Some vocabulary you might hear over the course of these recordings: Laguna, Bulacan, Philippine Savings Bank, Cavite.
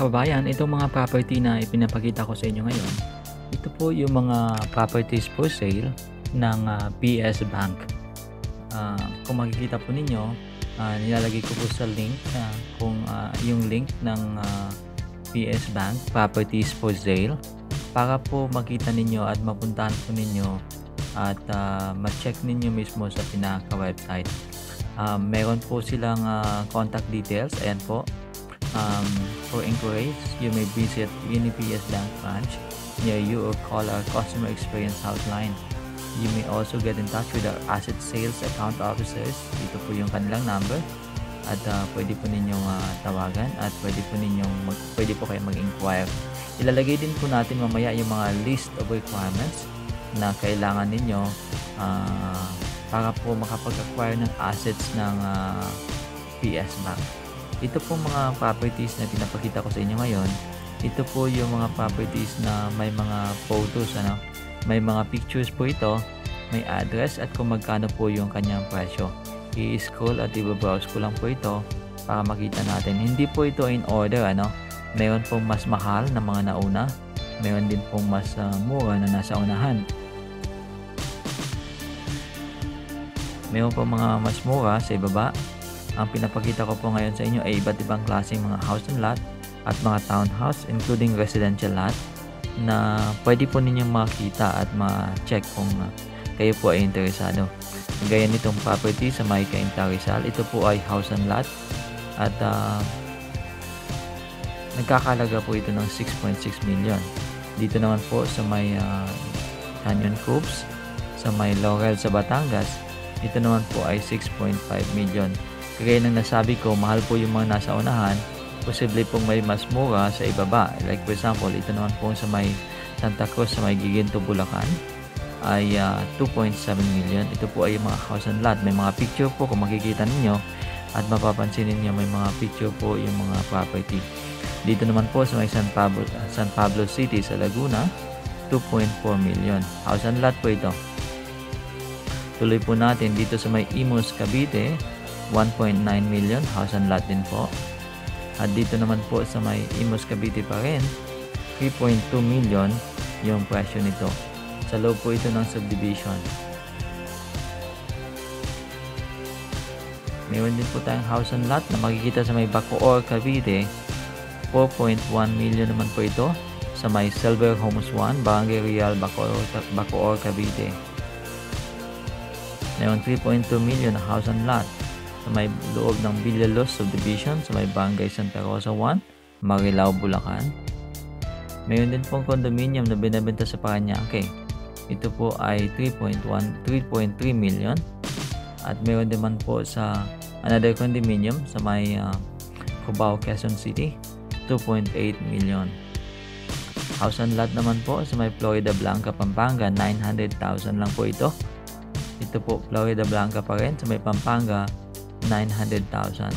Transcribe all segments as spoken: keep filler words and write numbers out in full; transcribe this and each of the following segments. kababayan, itong mga property na ipinapakita ko sa inyo ngayon, ito po yung mga properties for sale ng uh, P S Bank. Uh, kung makikita po ninyo, uh, nilalagay ko po sa link, uh, kung uh, yung link ng uh, P S Bank properties for sale, para po makita ninyo at mapuntahan po ninyo at uh, ma-check ninyo mismo sa pinaka-website. Uh, meron po silang uh, contact details, ayan po. Um, for inquiries, you may visit any P S Bank branch near you or call our customer experience hotline. You may also get in touch with our asset sales account officers. Ito po yung kanilang number at uh, pwede po ninyong uh, tawagan at pwede po ninyong mag, pwede po kayo mag-inquire. Ilalagay din po natin mamaya yung mga list of requirements na kailangan ninyo uh, para po makapag-acquire ng assets ng uh, P S Bank. Ito po mga properties na pinapakita ko sa inyo ngayon, ito po yung mga properties na may mga photos, ano? May mga pictures po ito, may address at kung magkano po yung kanyang presyo. I-scroll at i-browse ko lang po ito para makita natin. Hindi po ito in order, ano? Meron pong mas mahal na mga nauna, meron din pong mas uh, mura na nasa unahan. Meron pong mga mas mura sa ibaba. Ang pinapakita ko po ngayon sa inyo ay iba't ibang klase mga house and lot at mga townhouse including residential lot na pwede po ninyong makita at ma-check kung kayo po ay interesado. Gaya nitong property sa Maica in Tarisal, ito po ay house and lot at uh, nagkakalaga po ito ng six point six million. Dito naman po sa may uh, Canyon Coops, sa may Laurel sa Batangas, ito naman po ay six point five million. Kaya nang nasabi ko, mahal po yung mga nasa unahan, posible pong may mas mura sa ibaba. Like for example, ito naman po sa may Santa Cruz, sa may Giginto, Bulacan, ay uh, two point seven million. Ito po ay mga house and lot. May mga picture po kung makikita ninyo at mapapansin ninyo may mga picture po yung mga property. Dito naman po sa may San Pablo, San Pablo City sa Laguna, two point four million. House and lot po ito. Tuloy po natin dito sa may Imus, Cavite, one point nine million, house and lot din po. At dito naman po sa may Imus, Cavite pa rin, three point two million yung presyo nito. Sa loob po ito ng subdivision. Mayroon din po tayong house and lot na makikita sa may Bacoor, Cavite, four point one million naman po ito. Sa may Silver Homes one, Barangay Real, Bacoor, Bacoor, Cavite. Mayroon three point two million na house and lot sa may loob ng Villalos Subdivision sa may Barangay Santa Rosa one, Marilao, Bulacan. Mayroon din pong condominium na binibenta sa Parañaque. Ito po ay three point one, three point three million. At mayroon din man po sa another condominium sa may uh, Cubao, Quezon City, two point eight million. House and lot naman po sa may Florida Blanca, Pampanga, nine hundred thousand lang po ito. Ito po Florida Blanca pa rin sa may Pampanga, nine hundred thousand.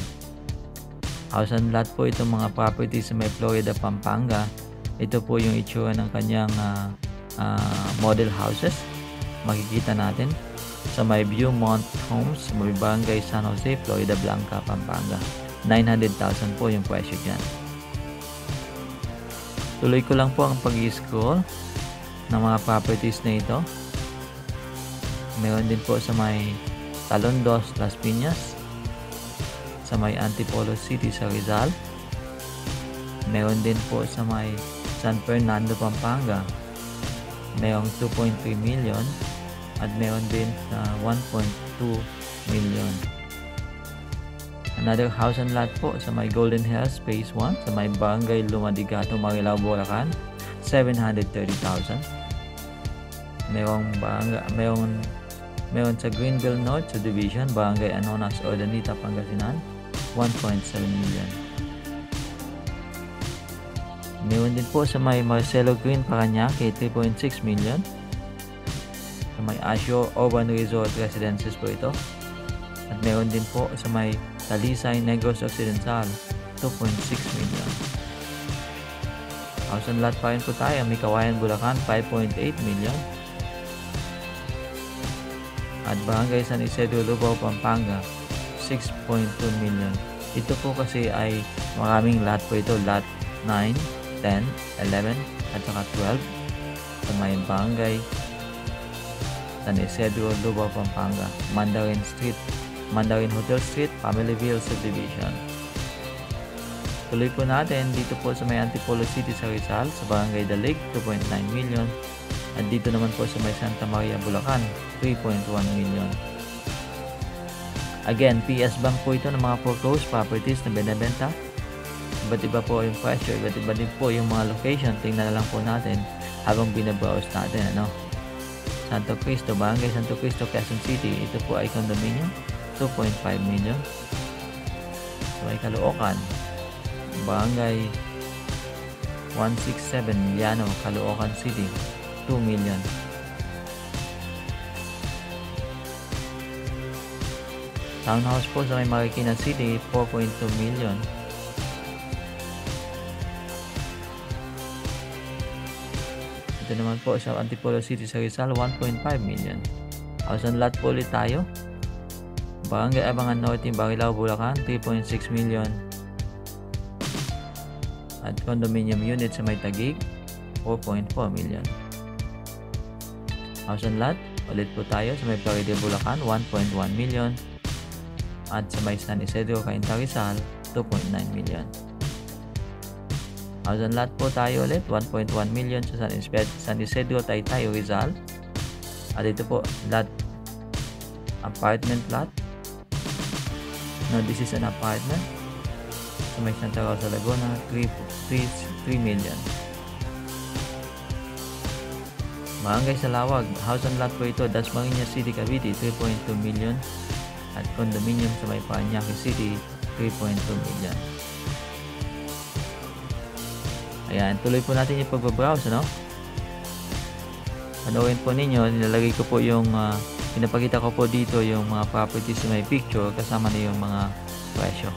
House and lot po itong mga property sa may Florida, Pampanga. Ito po yung itsura ng kanyang uh, uh, model houses. Makikita natin sa may Viewmont Homes, may Barangay San Jose, Florida Blanca, Pampanga. nine hundred thousand po yung presyo dyan. Tuloy ko lang po ang pag-i-scroll ng mga properties na ito. Meron din po sa may Talondos, Las Piñas, sa may Antipolo City sa Rizal. Meron din po sa may San Fernando, Pampanga. Merong two point three million at meron din sa one point two million. Another house and lot po sa may Golden Hills Phase one sa may Barangay Lumadigato, Marilao, Bulacan, seven hundred thirty thousand. Merong barangay, merong meron sa Greenville North Subdivision, Barangay Anonas, Ordanita, Pangasinan, one point seven million. Meron din po sa may Marcelo Green, Parañaque, three point six million. Sa may Azure Urban Resort Residences po ito. At meron din po sa may Talisay, Negros Occidental, two point six million. House and lot pa rin po tayo, may Kawayan, Bulacan, five point eight million. At Barangay San Isidro, Lubao, Pampanga, six point two million. Ito po kasi ay maraming lot po ito, lot nine, ten, eleven, at saka twelve sa may barangay San Isidro, Lubao, Pampanga, Mandarin Street, Mandarin Hotel Street, Familyville Subdivision. Tuloy po natin dito po sa may Antipolo City sa Rizal, sa barangay Dalig, two point nine million. At dito naman po sa may Santa Maria, Bulacan, three point one million. Again, P S Bank po ito ng mga foreclosed properties na binabenta. Iba't iba po yung presyo, iba't iba din po yung mga location. Tingnan na lang po natin habang binabrowse natin, ano? Santo Cristo, barangay Santo Cristo, Quezon City. Ito po ay condominium, two point five million. So ay Caloocan, barangay one six seven Liano, Caloocan City, two million. Townhouse po sa may Marikina City, four point two million. Ito naman po sa Antipolo City sa Rizal, one point five million. House and lot po ulit tayo. Barangay Abangan Norte, Barilao, Bulacan, three point six million. At condominium unit sa may Taguig, four point four million. House and lot ulit po tayo sa may Paride, Bulacan, one point one million. At sa may San Isidro, Cainta, Rizal, two point nine million. House and lot po tayo ulit, one point one million sa San Isidro, Taytay, Rizal. At ito po, lot, apartment lot. No, this is an apartment. Sa may Santa Rosa, Laguna, three million. Barangay Salawag, house and lot po ito, Dasmariñas City, Cavite, three point two million. At condominium sa may Parañaque City, three point two million. Ayan, tuloy po natin yung pagbabrowse, no? Panoorin po ninyo, nilalagay ko po yung, uh, pinapakita ko po dito yung mga properties na may picture kasama na yung mga presyo.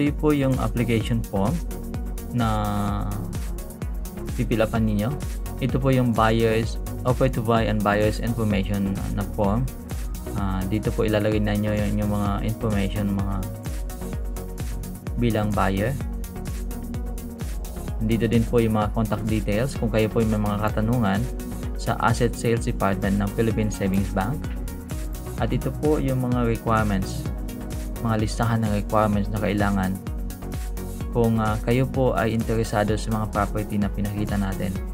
ito po yung application form na pipilapan ninyo. Ito po yung buyers, offer to buy and buyers information na form. Uh, dito po ilalagay na nyo yung, yung mga information mga bilang buyer. Dito din po yung mga contact details kung kayo po may mga katanungan sa Asset Sales Department ng Philippine Savings Bank. At ito po yung mga requirements, mga listahan ng requirements na kailangan kung uh, kayo po ay interesado sa mga property na pinakita natin.